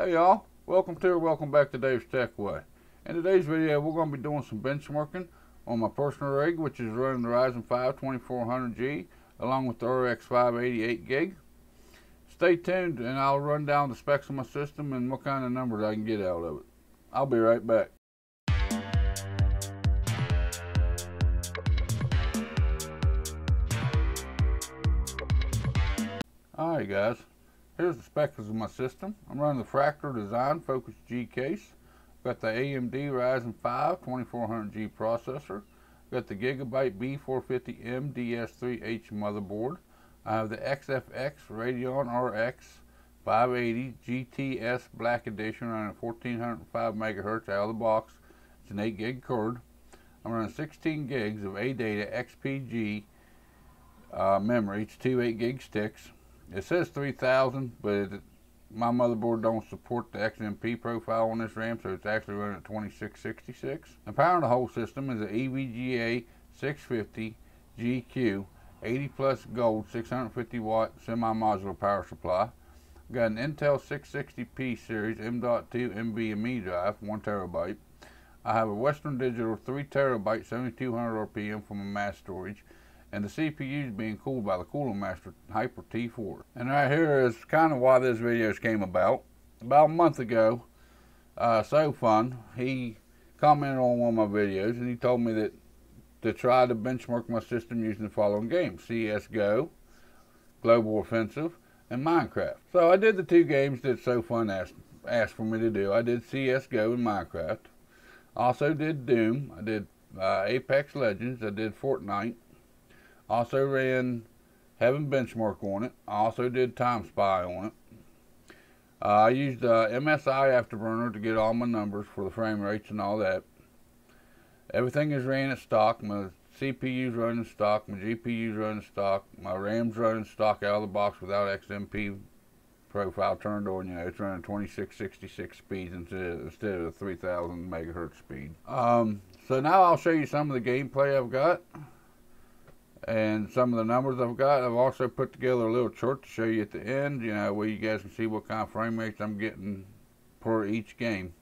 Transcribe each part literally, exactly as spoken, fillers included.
Hey y'all, welcome to or welcome back to Dave's Tech Way. In today's video we're going to be doing some benchmarking on my personal rig, which is running the Ryzen five twenty-four hundred G along with the R X five eighty eight gig. Stay tuned and I'll run down the specs of my system and what kind of numbers I can get out of it. I'll be right back. Alright guys, here's the specs of my system. I'm running the Fractal Design Focus G case. Got the A M D Ryzen five twenty-four hundred G processor. Got the Gigabyte B four fifty M D S three H motherboard. I have the X F X Radeon R X five eighty G T S Black Edition running at fourteen oh five megahertz out of the box. It's an eight gig cord. I'm running sixteen gigs of ADATA X P G uh, memory. It's two eight gig sticks. It says three thousand, but it, my motherboard don't support the X M P profile on this RAM, so it's actually running at twenty-six sixty-six. And powering the whole system is an E V G A six fifty G Q eighty plus gold six hundred fifty watt semi-modular power supply. I've got an Intel six sixty p series M dot two NVMe drive, one terabyte. I have a Western Digital three terabyte seventy-two hundred R P M for my mass storage. And the C P U is being cooled by the Cooler Master Hyper T four. And right here is kind of why this video came about. About a month ago, uh, SoFun, he commented on one of my videos and he told me that to try to benchmark my system using the following games: C S G O, Global Offensive, and Minecraft. So I did the two games that SoFun asked, asked for me to do. I did C S G O and Minecraft. I also did Doom. I did uh, Apex Legends. I did Fortnite. Also ran Heaven Benchmark on it. I also did Time Spy on it. Uh, I used uh, M S I Afterburner to get all my numbers for the frame rates and all that. Everything is ran at stock. My C P U's running stock. My G P U's running stock. My RAM's running stock out of the box without X M P profile turned on. You know, it's running twenty-six sixty-six speeds instead of, instead of three thousand megahertz speed. Um, so now I'll show you some of the gameplay I've got and some of the numbers I've got. I've also put together a little chart to show you at the end, you know, where you guys can see what kind of frame rates I'm getting for each game.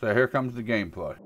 So here comes the gameplay.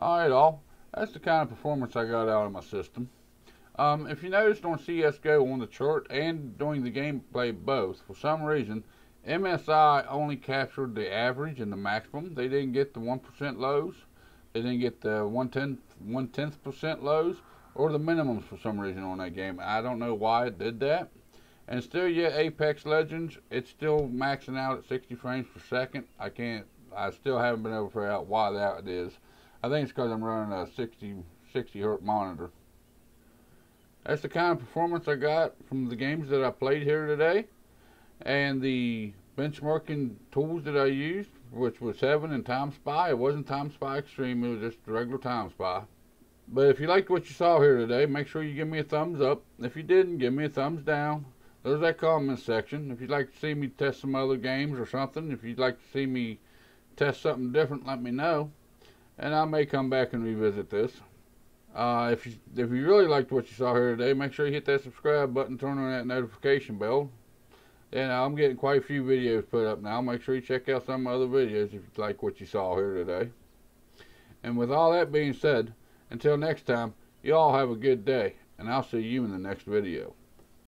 Alright all, that's the kind of performance I got out of my system. Um, if you noticed on C S G O on the chart and during the gameplay both, for some reason, M S I only captured the average and the maximum. They didn't get the one percent lows, they didn't get the one-tenth, one-tenth percent lows, or the minimums for some reason on that game. I don't know why it did that. And still, yeah, Apex Legends, it's still maxing out at sixty frames per second. I can't, I still haven't been able to figure out why that is. I think it's because I'm running a sixty, sixty hertz monitor. That's the kind of performance I got from the games that I played here today. And the benchmarking tools that I used, which was Heaven and Time Spy. It wasn't Time Spy Extreme, it was just regular Time Spy. But if you liked what you saw here today, make sure you give me a thumbs up. If you didn't, give me a thumbs down. There's that comment section. If you'd like to see me test some other games or something, if you'd like to see me test something different, let me know. And I may come back and revisit this. Uh, if you if you really liked what you saw here today, make sure you hit that subscribe button, turn on that notification bell. And I'm getting quite a few videos put up now. Make sure you check out some other videos if you like what you saw here today. And with all that being said, until next time, you all have a good day, and I'll see you in the next video.